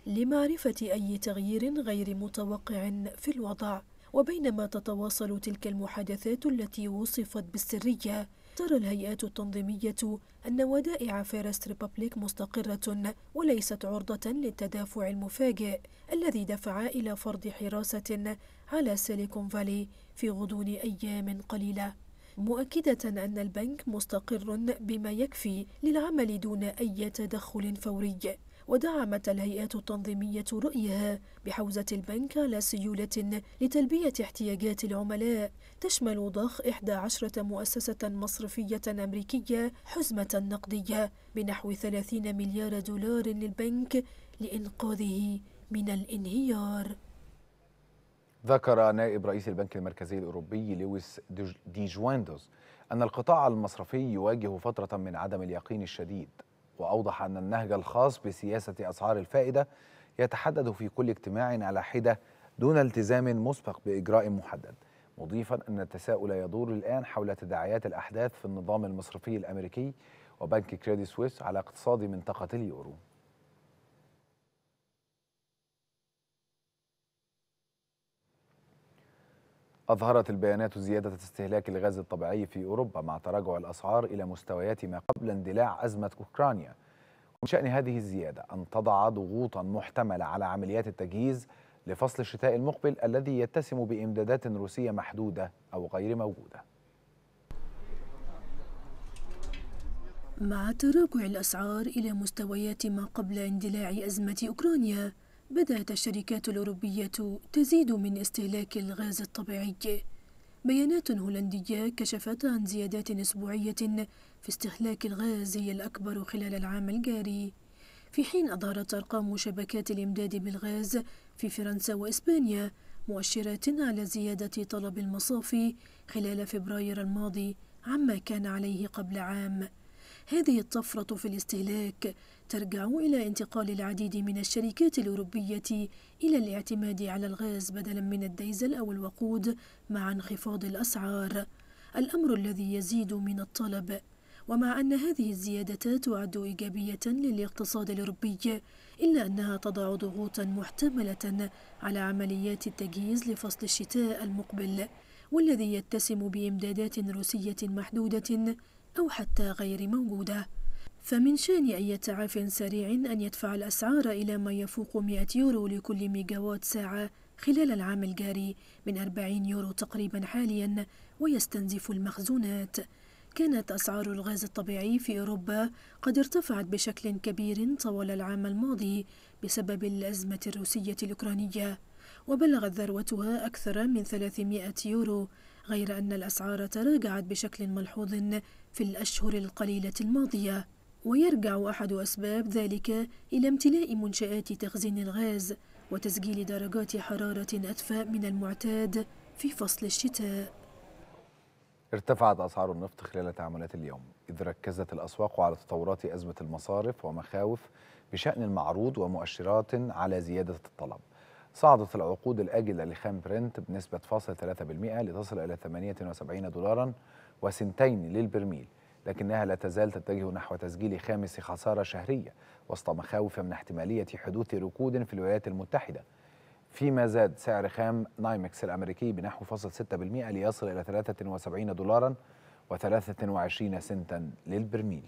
لمعرفة أي تغيير غير متوقع في الوضع. وبينما تتواصل تلك المحادثات التي وصفت بالسرية، ترى الهيئات التنظيمية أن ودائع فيرست ريببليك مستقرة وليست عرضة للتدافع المفاجئ الذي دفع إلى فرض حراسة على سيليكون فالي في غضون أيام قليلة، مؤكدة أن البنك مستقر بما يكفي للعمل دون أي تدخل فوري. ودعمت الهيئات التنظيمية رؤيها بحوزة البنك على سيولة لتلبية احتياجات العملاء تشمل ضخ إحدى عشرة مؤسسة مصرفية أمريكية حزمة نقدية بنحو ثلاثين مليار دولار للبنك لإنقاذه من الانهيار. ذكر نائب رئيس البنك المركزي الأوروبي لويس دي غيندوس أن القطاع المصرفي يواجه فترة من عدم اليقين الشديد، وأوضح أن النهج الخاص بسياسة أسعار الفائدة يتحدث في كل اجتماع على حدة دون التزام مسبق بإجراء محدد، مضيفا أن التساؤل يدور الآن حول تداعيات الأحداث في النظام المصرفي الأمريكي وبنك كريدي سويس على اقتصاد منطقة اليورو. أظهرت البيانات زيادة استهلاك الغاز الطبيعي في أوروبا مع تراجع الأسعار إلى مستويات ما قبل اندلاع أزمة أوكرانيا، ومن شأن هذه الزيادة أن تضع ضغوطا محتملة على عمليات التجهيز لفصل الشتاء المقبل الذي يتسم بإمدادات روسية محدودة أو غير موجودة. مع تراجع الأسعار إلى مستويات ما قبل اندلاع أزمة أوكرانيا، بدأت الشركات الأوروبية تزيد من استهلاك الغاز الطبيعي. بيانات هولندية كشفت عن زيادات أسبوعية في استهلاك الغاز هي الأكبر خلال العام الجاري، في حين أظهرت أرقام شبكات الإمداد بالغاز في فرنسا وإسبانيا مؤشرات على زيادة طلب المصافي خلال فبراير الماضي عما كان عليه قبل عام. هذه الطفرة في الاستهلاك ترجع إلى انتقال العديد من الشركات الأوروبية إلى الاعتماد على الغاز بدلا من الديزل أو الوقود مع انخفاض الأسعار، الأمر الذي يزيد من الطلب. ومع أن هذه الزيادة تعد إيجابية للاقتصاد الأوروبي، إلا أنها تضع ضغوطا محتملة على عمليات التجهيز لفصل الشتاء المقبل، والذي يتسم بإمدادات روسية محدودة أو حتى غير موجودة. فمن شأن أي تعاف سريع أن يدفع الأسعار إلى ما يفوق مئة يورو لكل ميجاوات ساعة خلال العام الجاري، من أربعين يورو تقريبا حاليا، ويستنزف المخزونات. كانت أسعار الغاز الطبيعي في أوروبا قد ارتفعت بشكل كبير طوال العام الماضي بسبب الأزمة الروسية الأوكرانية، وبلغت ذروتها أكثر من ثلاثمئة يورو، غير أن الأسعار تراجعت بشكل ملحوظ في الأشهر القليلة الماضية. ويرجع أحد أسباب ذلك إلى امتلاء منشآت تخزين الغاز وتسجيل درجات حرارة أدفأ من المعتاد في فصل الشتاء. ارتفعت أسعار النفط خلال تعاملات اليوم، إذ ركزت الأسواق على تطورات أزمة المصارف ومخاوف بشأن المعروض ومؤشرات على زيادة الطلب. صعدت العقود الآجلة لخام برنت بنسبة فاصل ثلاثة بالمئة لتصل إلى ثمانية وسبعين دولاراً وسنتين للبرميل، لكنها لا تزال تتجه نحو تسجيل خامس خسارة شهرية وسط مخاوف من احتمالية حدوث ركود في الولايات المتحدة، فيما زاد سعر خام نايمكس الأمريكي بنحو فاصل ستة بالمئة ليصل إلى ثلاثة وسبعين دولاراً وثلاثة وعشرين سنتاً للبرميل.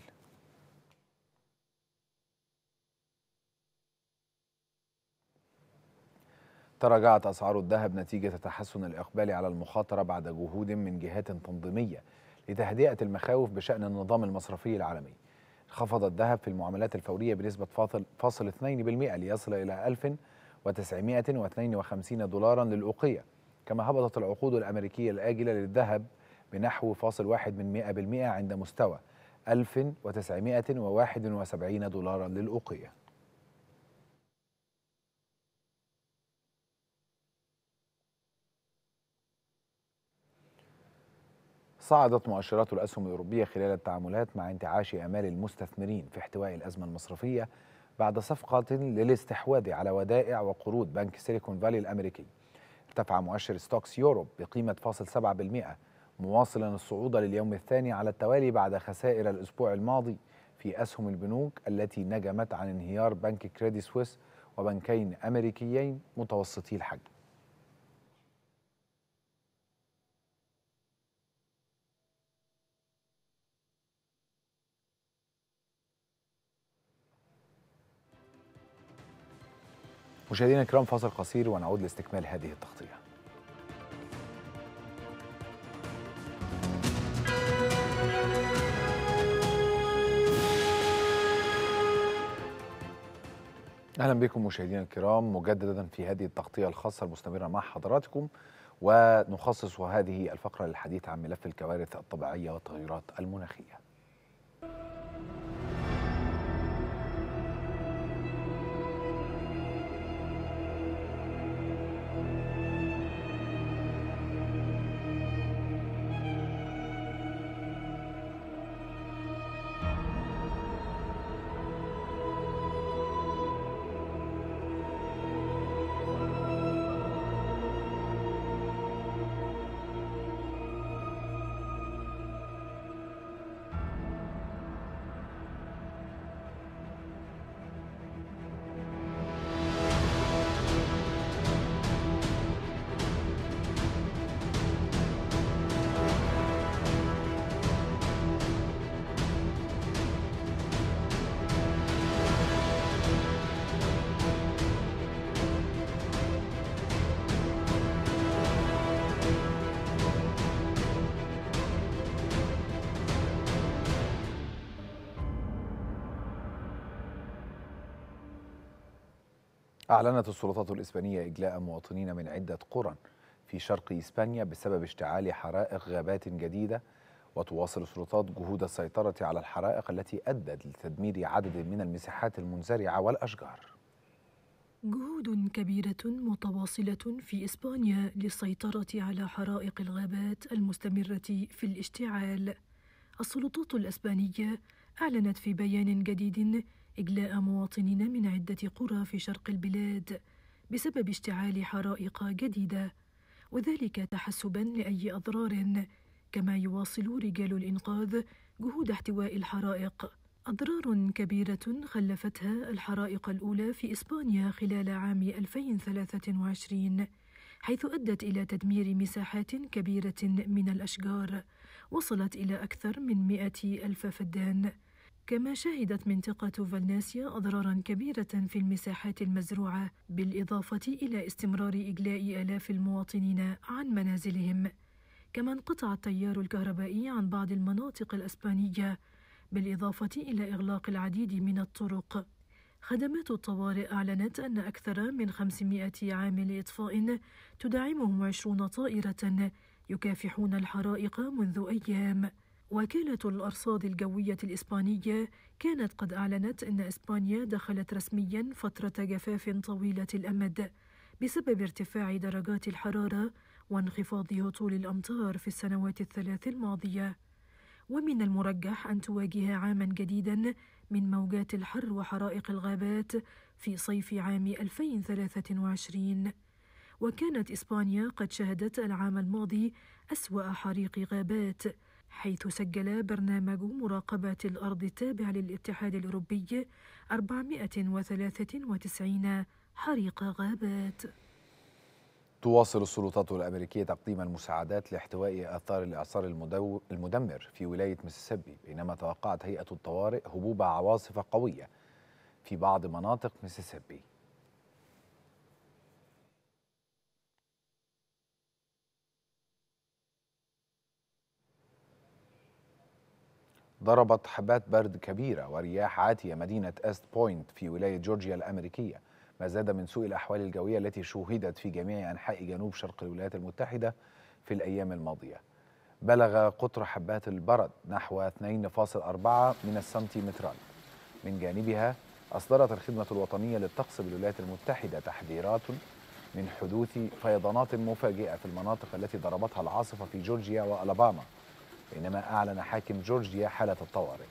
تراجعت أسعار الذهب نتيجة تحسن الإقبال على المخاطرة بعد جهود من جهات تنظيمية لتهدئة المخاوف بشأن النظام المصرفي العالمي. انخفض الذهب في المعاملات الفورية بنسبة فاصل اثنين بالمئة ليصل إلى ألف وتسعمئة واثنين وخمسين دولاراً للأوقية، كما هبطت العقود الأمريكية الآجلة للذهب بنحو فاصل واحد من مئة بالمئة عند مستوى ألف وتسعمئة وواحد وسبعين دولاراً للأوقية. صعدت مؤشرات الأسهم الأوروبية خلال التعاملات مع انتعاش آمال المستثمرين في احتواء الأزمة المصرفية بعد صفقة للاستحواذ على ودائع وقروض بنك سيليكون فالي الأمريكي. ارتفع مؤشر ستوكس يوروب بقيمة فاصل سبعة بالمئة، مواصلا الصعود لليوم الثاني على التوالي بعد خسائر الأسبوع الماضي في أسهم البنوك التي نجمت عن انهيار بنك كريدي سويس وبنكين أمريكيين متوسطي الحجم. مشاهدينا الكرام، فاصل قصير ونعود لاستكمال هذه التغطية. أهلا بكم مشاهدينا الكرام مجددا في هذه التغطية الخاصة المستمرة مع حضراتكم، ونخصص هذه الفقرة للحديث عن ملف الكوارث الطبيعية والتغيرات المناخية. أعلنت السلطات الإسبانية إجلاء مواطنين من عدة قرى في شرق إسبانيا بسبب اشتعال حرائق غابات جديدة، وتواصل السلطات جهود السيطرة على الحرائق التي أدت لتدمير عدد من المساحات المنزرعة والأشجار. جهود كبيرة متواصلة في إسبانيا للسيطرة على حرائق الغابات المستمرة في الاشتعال. السلطات الإسبانية أعلنت في بيان جديد إجلاء مواطنين من عدة قرى في شرق البلاد بسبب اشتعال حرائق جديدة، وذلك تحسبا لأي أضرار، كما يواصل رجال الإنقاذ جهود احتواء الحرائق. أضرار كبيرة خلفتها الحرائق الأولى في إسبانيا خلال عام ألفين وثلاثة وعشرين، حيث أدت إلى تدمير مساحات كبيرة من الأشجار وصلت إلى أكثر من مئة ألف فدان. كما شهدت منطقة فالناسيا أضراراً كبيرة في المساحات المزروعة، بالإضافة إلى استمرار إجلاء آلاف المواطنين عن منازلهم. كما انقطع التيار الكهربائي عن بعض المناطق الإسبانية، بالإضافة إلى إغلاق العديد من الطرق. خدمات الطوارئ أعلنت أن أكثر من خمسمائة عامل إطفاء تدعمهم عشرون طائرة يكافحون الحرائق منذ أيام. وكالة الأرصاد الجوية الإسبانية كانت قد أعلنت أن إسبانيا دخلت رسمياً فترة جفاف طويلة الأمد بسبب ارتفاع درجات الحرارة وانخفاض هطول الأمطار في السنوات الثلاث الماضية، ومن المرجح أن تواجه عاماً جديداً من موجات الحر وحرائق الغابات في صيف عام ألفين وثلاثة وعشرين. وكانت إسبانيا قد شهدت العام الماضي أسوأ حريق غابات، حيث سجل برنامج مراقبة الأرض التابع للاتحاد الأوروبي أربعمائة وثلاثة وتسعين حريق غابات. تواصل السلطات الأمريكية تقديم المساعدات لاحتواء آثار الإعصار المدمر في ولاية ميسيسيبي، بينما توقعت هيئة الطوارئ هبوب عواصف قوية في بعض مناطق ميسيسيبي. ضربت حبات برد كبيرة ورياح عاتية مدينة أست بوينت في ولاية جورجيا الأمريكية، ما زاد من سوء الأحوال الجوية التي شوهدت في جميع أنحاء جنوب شرق الولايات المتحدة في الأيام الماضية. بلغ قطر حبات البرد نحو اثنين فاصلة أربعة من السنتيمترات. من جانبها أصدرت الخدمة الوطنية للطقس بالولايات المتحدة تحذيرات من حدوث فيضانات مفاجئة في المناطق التي ضربتها العاصفة في جورجيا وألاباما، بينما أعلن حاكم جورجيا حالة الطوارئ.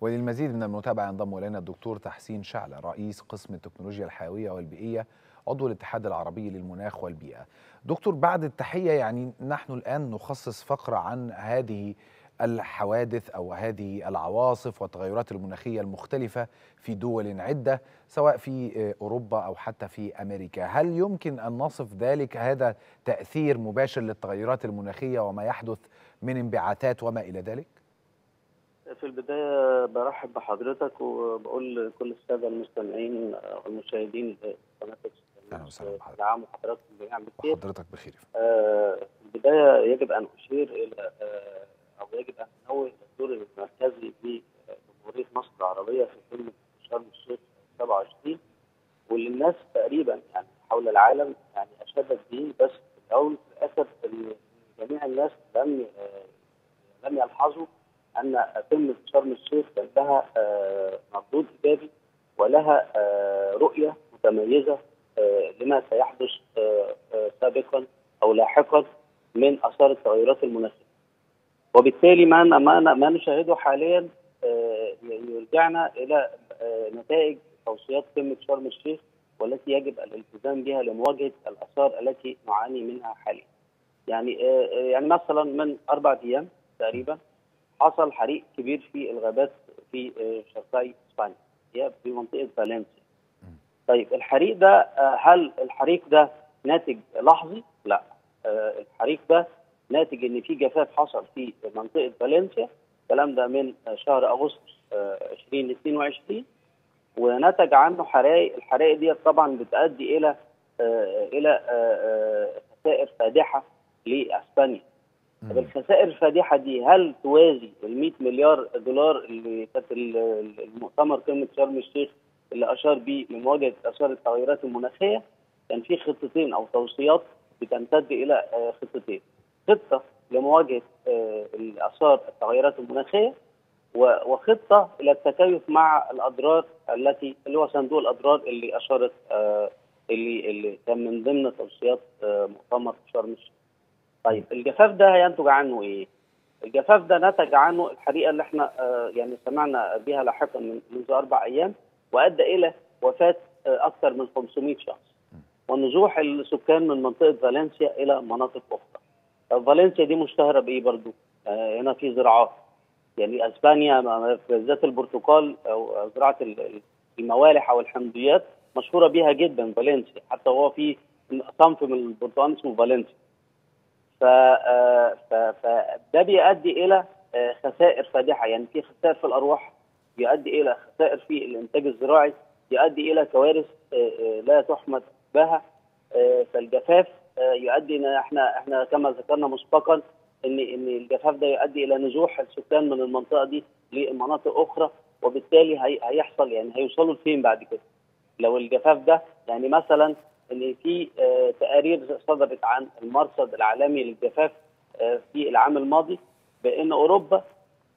وللمزيد من المتابعة ينضم إلينا الدكتور تحسين شعلة، رئيس قسم التكنولوجيا الحيوية والبيئية، عضو الاتحاد العربي للمناخ والبيئة. دكتور، بعد التحية، يعني نحن الآن نخصص فقرة عن هذه الحوادث أو هذه العواصف والتغيرات المناخية المختلفة في دول عدة سواء في أوروبا أو حتى في أمريكا. هل يمكن أن نصف ذلك، هذا تأثير مباشر للتغيرات المناخية وما يحدث من انبعاثات وما إلى ذلك؟ في البداية برحب بحضرتك وبقول لكل السادة المستمعين والمشاهدين قناة العام وحضراتكم جميعا بخير. وحضرتك بخير. آه في البداية يجب أن أشير إلى آه أو يجب أن أنوه إلى الدور المركزي في جمهورية مصر العربية في كل شرم الشيخ سبعة وعشرين، واللي الناس تقريبا يعني حول العالم يعني أشادت به، بس في الأول للأسف جميع الناس لم آه لم يلحظوا أن قمة شرم الشيخ كان لها آه مردود إيجابي ولها آه رؤية متميزة آه لما سيحدث آه آه سابقا أو لاحقا من آثار التغيرات المناخية، وبالتالي ما ما ما نشاهده حاليا آه يرجعنا إلى آه نتائج توصيات قمة شرم الشيخ، والتي يجب الالتزام بها لمواجهة الآثار التي نعاني منها حاليا. يعني آه يعني مثلا من أربع أيام تقريبا حصل حريق كبير في الغابات في شرقي اسبانيا في منطقه فالنسيا. طيب الحريق ده، هل الحريق ده ناتج لحظي؟ لا، الحريق ده ناتج ان في جفاف حصل في منطقه فالنسيا الكلام ده من شهر اغسطس ألفين واثنين وعشرين، ونتج عنه حرائق. الحرائق دي طبعا بتؤدي الى الى خسائر فادحه لاسبانيا. طب الخسائر الفادحه دي هل توازي ال مئة مليار دولار اللي كانت المؤتمر قمه شرم الشيخ اللي اشار بيه لمواجهه اثار التغيرات المناخيه؟ كان في خطتين او توصيات بتمتد الى خطتين، خطه لمواجهه اثار التغيرات المناخيه وخطه الى التكيف مع الاضرار التي اللي هو صندوق الاضرار اللي اشارت اللي اللي كان من ضمن توصيات مؤتمر شرم الشيخ. طيب الجفاف ده هينتج عنه ايه؟ الجفاف ده نتج عنه الحريقه اللي احنا يعني سمعنا بها لاحقا منذ اربع ايام، وادى الى وفاه اكثر من خمسمئة شخص ونزوح السكان من منطقه فالنسيا الى مناطق اخرى. طب فالنسيا دي مشتهره بايه برضو؟ هنا في زراعات، يعني اسبانيا بالذات البرتقال او زراعه الموالح او الحمضيات مشهوره بيها جدا فالنسيا، حتى هو في صنف من البرتقال اسمه فالنسيا. ف فده بيؤدي الى خسائر فادحه، يعني في خسائر في الارواح، بيؤدي الى خسائر في الانتاج الزراعي، يؤدي الى كوارث لا تحمد بها. فالجفاف يؤدي ان احنا احنا كما ذكرنا مسبقا ان ان الجفاف ده يؤدي الى نزوح السكان من المنطقه دي لمناطق اخرى، وبالتالي هيحصل يعني هيوصلوا لفين بعد كده لو الجفاف ده؟ يعني مثلا ان في تقارير صدرت عن المرصد العالمي للجفاف في العام الماضي بان اوروبا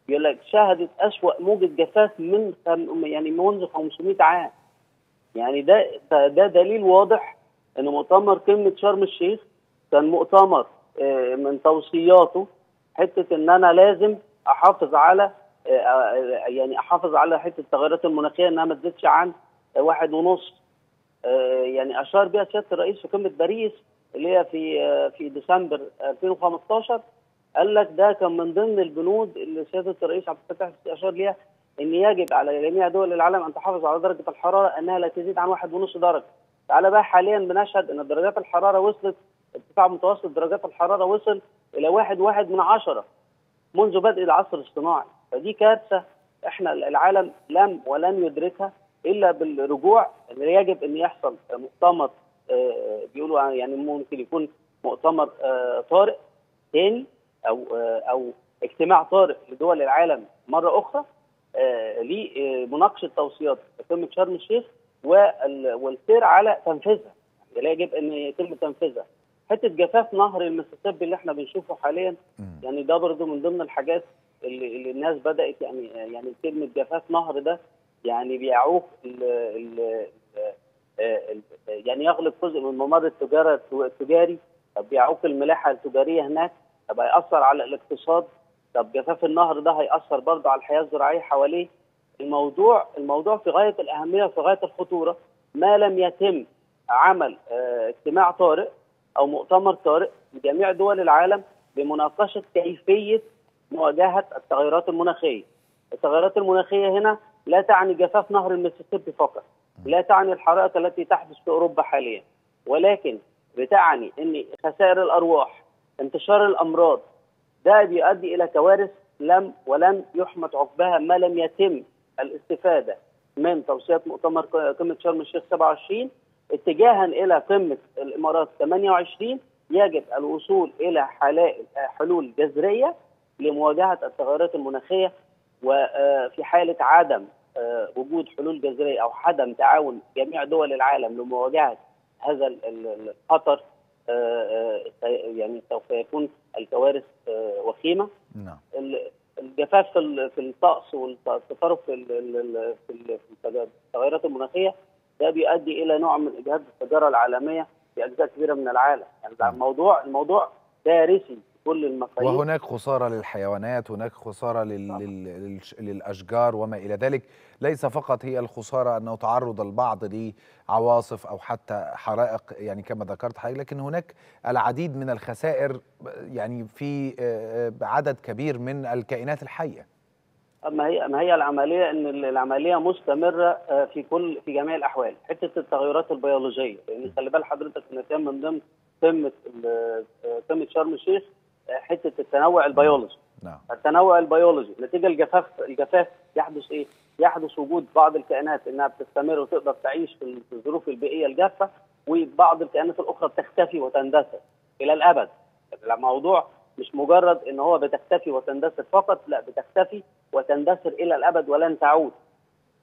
بيقول لك شهدت أسوأ موجة جفاف من يعني منذ خمسمئة عام. يعني ده ده دليل واضح ان مؤتمر قمه شرم الشيخ كان مؤتمر من توصياته حته ان انا لازم احافظ على يعني احافظ على حته التغيرات المناخيه انها ما تزيدش عن واحد ونص. يعني اشار بها سياده الرئيس في قمه باريس اللي هي في في ديسمبر ألفين وخمسة عشر، قال لك ده كان من ضمن البنود اللي سياده الرئيس عبد الفتاح اشار ليها ان يجب على جميع دول العالم ان تحافظ على درجه الحراره انها لا تزيد عن واحد ونص درجه. تعالى بقى حاليا بنشهد ان درجات الحراره وصلت، ارتفاع متوسط درجات الحراره وصل الى واحد واحد من عشره منذ بدء العصر الصناعي. فدي كارثه احنا العالم لم ولن يدركها الا بالرجوع. يجب ان يحصل مؤتمر بيقولوا يعني ممكن يكون مؤتمر طارئ ثاني او او اجتماع طارئ لدول العالم مره اخرى لمناقشه توصيات قمه شرم الشيخ والسير على تنفيذها. يعني يجب ان يتم تنفيذها. حته جفاف نهر المسيسيبي اللي احنا بنشوفه حاليا يعني ده برضه من ضمن الحاجات اللي, اللي الناس بدات يعني يعني كلمه جفاف نهر ده يعني بيعوق يعني يغلق جزء من ممر التجاره التجاري، طب بيعوق الملاحه التجاريه هناك، طب هيأثر على الاقتصاد، طب جفاف النهر ده هيأثر برضه على الحياه الزراعيه حواليه. الموضوع الموضوع في غايه الاهميه وفي غايه الخطوره. ما لم يتم عمل اجتماع طارئ او مؤتمر طارئ لجميع دول العالم بمناقشه كيفيه مواجهه التغيرات المناخيه. التغيرات المناخيه هنا لا تعني جفاف نهر المسيسيبي فقط، لا تعني الحرائق التي تحدث في اوروبا حاليا، ولكن بتعني ان خسائر الارواح، انتشار الامراض، ده بيؤدي الى كوارث لم ولن يحمد عقباها ما لم يتم الاستفاده من توصيات مؤتمر قمه شرم الشيخ سبعة وعشرين اتجاها الى قمه الامارات ثمانية وعشرين. يجب الوصول الى حلول جذريه لمواجهه التغيرات المناخيه، وفي حاله عدم وجود حلول جذريه او عدم تعاون جميع دول العالم لمواجهه هذا الخطر يعني سوف يكون الكوارث وخيمه. نعم. الجفاف في الطقس والتفرق في التغيرات المناخيه ده بيؤدي الى نوع من اجهاد التجاره العالميه في اجزاء كبيره من العالم. يعني الموضوع الموضوع كارثي كل المقاييس، وهناك خساره للحيوانات، هناك خساره لل... للاشجار وما الى ذلك. ليس فقط هي الخساره انه تعرض البعض لعواصف او حتى حرائق يعني كما ذكرت حضرتك، لكن هناك العديد من الخسائر يعني في عدد كبير من الكائنات الحيه. اما هي ما هي العمليه ان العمليه مستمره في كل في جميع الاحوال. حته التغيرات البيولوجيه، لان خلي بال حضرتك ان كان من ضمن قمه قمه شرم الشيخ حته التنوع البيولوجي، نعم. التنوع البيولوجي نتيجه الجفاف، الجفاف يحدث ايه؟ يحدث وجود بعض الكائنات انها بتستمر وتقدر تعيش في الظروف البيئيه الجافه، وبعض الكائنات الاخرى بتختفي وتندثر الى الابد. الموضوع مش مجرد ان هو بتختفي وتندثر فقط، لا بتختفي وتندثر الى الابد ولن تعود.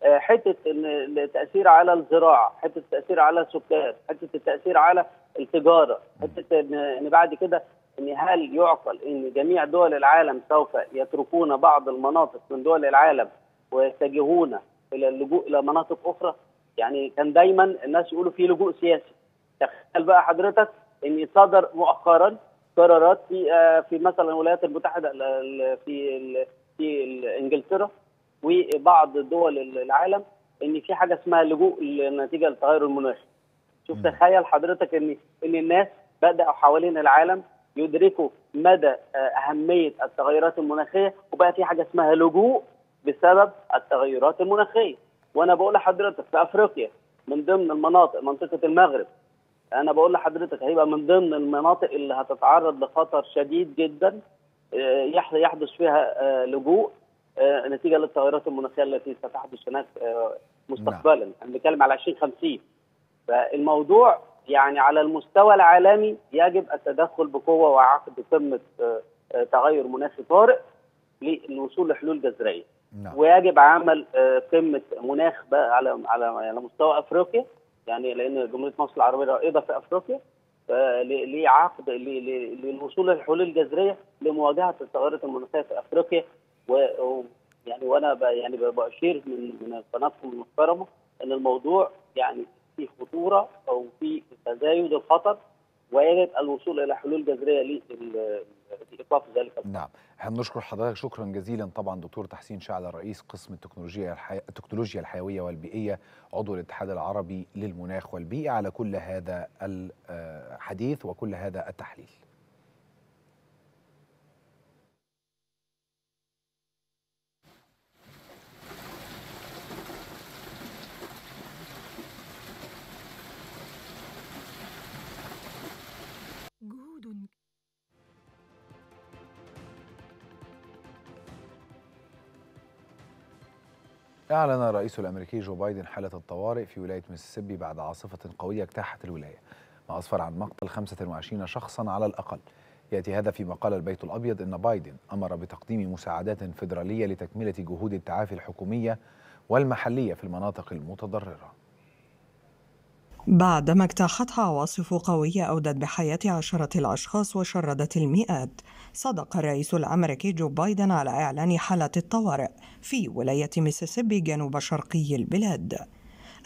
حته التاثير على الزراعه، حته التاثير على السكان، حته التاثير على التجاره، حته ان بعد كده ان هل يعقل ان جميع دول العالم سوف يتركون بعض المناطق من دول العالم ويتجهون الى اللجوء الى مناطق اخرى؟ يعني كان دايما الناس يقولوا في لجوء سياسي. تخيل بقى حضرتك ان صدر مؤخرا قرارات في في مثلا الولايات المتحده، في في انجلترا وبعض دول العالم، ان في حاجه اسمها لجوء نتيجه التغير المناخي. شوف تخيل حضرتك ان ان الناس بداوا حوالين العالم يدركوا مدى اهميه التغيرات المناخيه، وبقى في حاجه اسمها لجوء بسبب التغيرات المناخيه. وانا بقول لحضرتك في افريقيا من ضمن المناطق منطقه المغرب، انا بقول لحضرتك هيبقى من ضمن المناطق اللي هتتعرض لخطر شديد جدا يحدث فيها لجوء نتيجه للتغيرات المناخيه التي ستحدث هناك مستقبلا. انا بتكلم على ألفين وخمسين. فالموضوع يعني على المستوى العالمي يجب التدخل بقوه وعقد قمه تغير مناخي طارئ للوصول لحلول جذريه. ويجب عمل قمه مناخ بقى على على على مستوى افريقيا، يعني لان جمهوريه مصر العربيه رائده في افريقيا، لعقد للوصول للحلول الجذريه لمواجهه التغيرات المناخيه في افريقيا. ويعني وانا يعني بشير من من قناتكم المحترمه ان الموضوع يعني في خطوره او في تزايد الخطر، ويجب الوصول الى حلول جذريه لايقاف ذلك. نعم، احنا بنشكر حضرتك شكرا جزيلا طبعا دكتور تحسين شعلة، رئيس قسم التكنولوجيا الحي... التكنولوجيا الحيويه والبيئيه، عضو الاتحاد العربي للمناخ والبيئه، على كل هذا الحديث وكل هذا التحليل. أعلن الرئيس الأمريكي جو بايدن حالة الطوارئ في ولاية ميسيسيبي بعد عاصفة قوية اجتاحت الولاية ما أسفر عن مقتل خمسة وعشرين شخصا على الأقل. يأتي هذا فيما قال البيت الأبيض أن بايدن أمر بتقديم مساعدات فيدرالية لتكملة جهود التعافي الحكومية والمحلية في المناطق المتضررة. بعدما اجتاحتها عواصف قوية أودت بحياة عشرة الأشخاص وشردت المئات، صدق الرئيس الأمريكي جو بايدن على إعلان حالة الطوارئ في ولاية ميسيسيبي جنوب شرقي البلاد.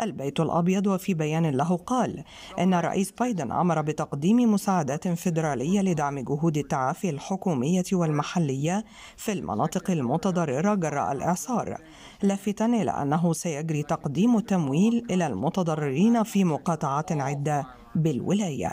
البيت الأبيض وفي بيان له قال إن الرئيس بايدن أمر بتقديم مساعدات فيدرالية لدعم جهود التعافي الحكومية والمحلية في المناطق المتضررة جراء الإعصار، لافتا إلى أنه سيجري تقديم التمويل إلى المتضررين في مقاطعات عدة بالولاية.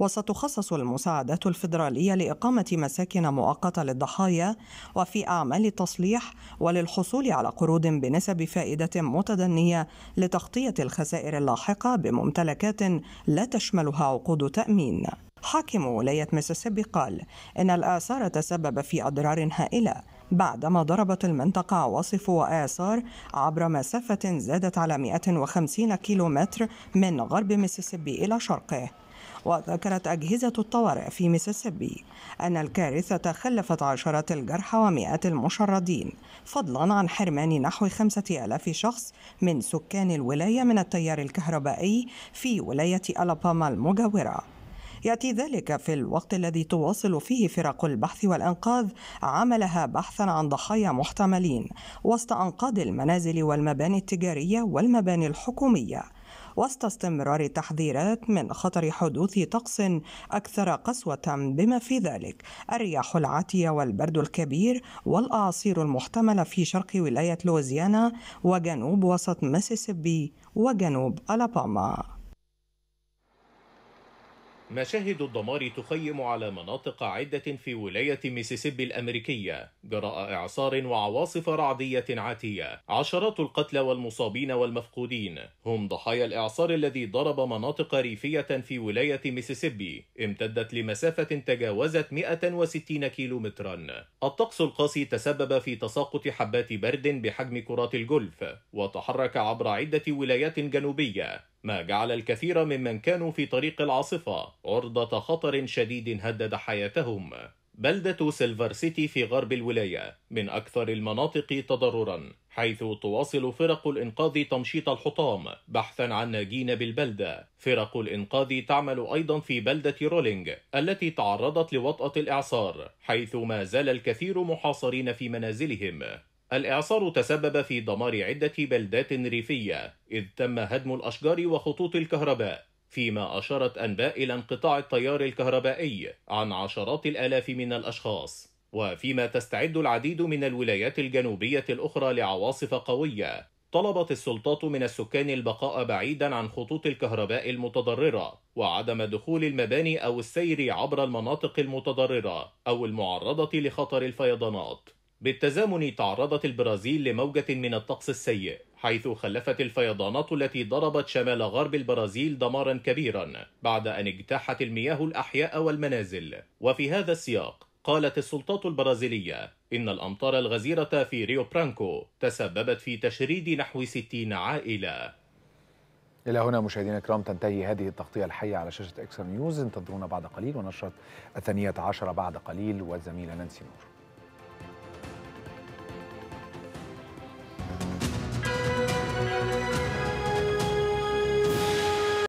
وستخصص المساعدات الفيدرالية لإقامة مساكن مؤقتة للضحايا وفي أعمال التصليح وللحصول على قروض بنسب فائدة متدنية لتغطية الخسائر اللاحقة بممتلكات لا تشملها عقود تأمين. حاكم ولاية ميسيسيبي قال إن الآثار تسبب في أضرار هائلة بعدما ضربت المنطقة عواصف وإعصار عبر مسافة زادت على مئة وخمسين كيلومتر من غرب ميسيسيبي إلى شرقه. وذكرت أجهزة الطوارئ في ميسيسيبي أن الكارثة خلفت عشرات الجرحى ومئات المشردين، فضلا عن حرمان نحو خمسة آلاف شخص من سكان الولاية من التيار الكهربائي في ولاية ألاباما المجاورة. يأتي ذلك في الوقت الذي تواصل فيه فرق البحث والإنقاذ عملها بحثا عن ضحايا محتملين وسط أنقاض المنازل والمباني التجارية والمباني الحكومية، وسط استمرار التحذيرات من خطر حدوث طقس أكثر قسوة بما في ذلك الرياح العاتية والبرد الكبير والأعاصير المحتملة في شرق ولاية لويزيانا وجنوب وسط ميسيسيبي وجنوب ألاباما. مشاهد الدمار تخيم على مناطق عدة في ولاية ميسيسيبي الأمريكية جراء إعصار وعواصف رعدية عاتية. عشرات القتلى والمصابين والمفقودين هم ضحايا الإعصار الذي ضرب مناطق ريفية في ولاية ميسيسيبي امتدت لمسافة تجاوزت مئة وستين كيلومترا. الطقس القاسي تسبب في تساقط حبات برد بحجم كرات الجولف وتحرك عبر عدة ولايات جنوبية، ما جعل الكثير ممن كانوا في طريق العاصفة عرضة خطر شديد هدد حياتهم. بلدة سيلفر سيتي في غرب الولاية من أكثر المناطق تضرراً، حيث تواصل فرق الإنقاذ تمشيط الحطام بحثاً عن ناجين بالبلدة. فرق الإنقاذ تعمل أيضاً في بلدة رولينج التي تعرضت لوطأة الإعصار، حيث ما زال الكثير محاصرين في منازلهم. الإعصار تسبب في دمار عدة بلدات ريفية، إذ تم هدم الأشجار وخطوط الكهرباء، فيما أشارت أنباء إلى انقطاع التيار الكهربائي عن عشرات الآلاف من الأشخاص. وفيما تستعد العديد من الولايات الجنوبية الأخرى لعواصف قوية، طلبت السلطات من السكان البقاء بعيداً عن خطوط الكهرباء المتضررة وعدم دخول المباني أو السير عبر المناطق المتضررة أو المعرضة لخطر الفيضانات. بالتزامن تعرضت البرازيل لموجة من الطقس السيء، حيث خلفت الفيضانات التي ضربت شمال غرب البرازيل دمارا كبيرا بعد أن اجتاحت المياه الأحياء والمنازل. وفي هذا السياق قالت السلطات البرازيلية إن الأمطار الغزيرة في ريو برانكو تسببت في تشريد نحو ستين عائلة. إلى هنا مشاهدينا الكرام تنتهي هذه التغطية الحية على شاشة إكسترا نيوز. انتظرونا بعد قليل ونشرة الثانية عشرة بعد قليل والزميلة نانسي نور.